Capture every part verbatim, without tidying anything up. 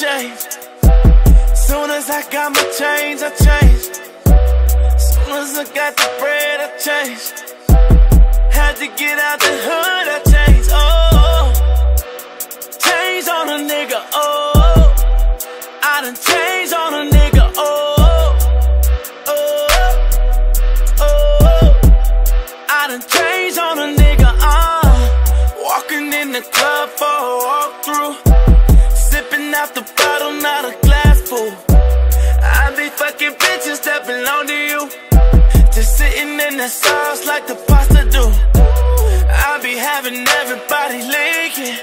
changed. Soon as I got my change, I changed. Soon as I got the bread, I changed. Had to get out the hood, I changed. Oh, change on a nigga. Oh, I done changed on a nigga. Oh, oh, oh, I done changed on a nigga. Uh, walking in the club for a walk through, sipping out the bottle, not a glass full. I be fucking bitches that belong to you, just sitting in the sauce like the pasta do. I be having everybody leaking,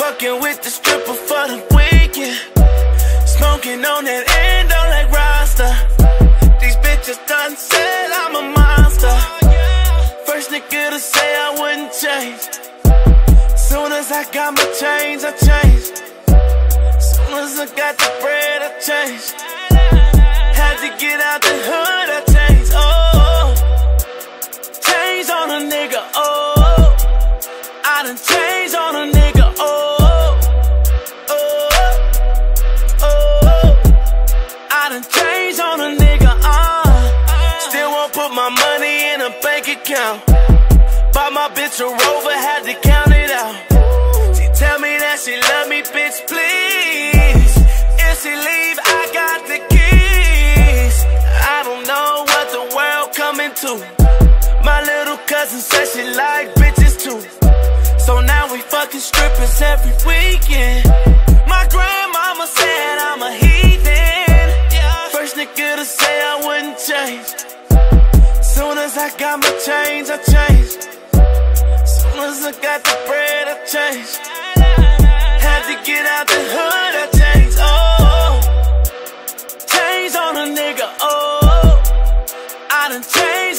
fucking with the stripper for the weekend, smoking on that end, don't like Rasta. These bitches done said I'm a monster. First nigga to say I wouldn't change. Soon as I got my change, I changed. Soon as I got the bread, I changed. Had to get out the hood, I changed. Oh, change on a nigga. Oh, I done changed on a nigga, oh, oh, oh, oh, I done changed on a nigga, uh, still won't put my money in a bank account. Bought my bitch a Rover, had to count it out. She tell me that she love me, bitch, please. If she leave, I got the keys. I don't know what the world coming to. My little cousin said she like bitches too. So now we fucking strippers every weekend. My grandmama said I'm a heathen. First nigga to say I wouldn't change. Soon as I got my change, I changed. Soon as I got the bread, I changed. Had to get out the hood, I changed. Oh, change on a nigga. Oh, I done changed.